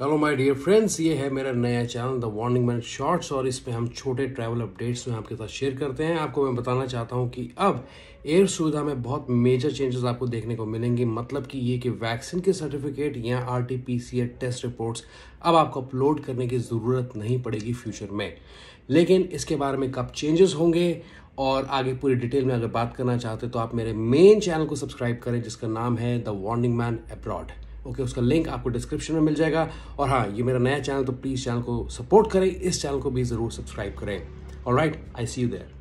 Hello my dear friends, ये है मेरा नया channel the warning man shorts और इसमें हम छोटे ट्रैवल अपडेट्स में आपके साथ शेयर करते हैं। आपको मैं बताना चाहता हूं कि अब एयर सुविधा में बहुत मेजर चेंजेस आपको देखने को मिलेंगे। मतलब कि ये कि वैक्सीन के सर्टिफिकेट या RT-PCR टेस्ट रिपोर्ट्स अब आपको अपलोड करने की ज़रूरत नहीं पड़ेगी फ्यूचर में। लेकिन इसके बारे में कब चेंजेस होंगे और आगे पूरी डिटेल में अगर बात करना चाहते हो तो आप मेरे मेन चैनल को सब्सक्राइब करें जिसका नाम है the warning man abroad. Okay, उसका लिंक आपको डिस्क्रिप्शन में मिल जाएगा। और हाँ, ये मेरा नया चैनल तो प्लीज़ चैनल को सपोर्ट करें, इस चैनल को भी ज़रूर सब्सक्राइब करें। Alright, I see you there.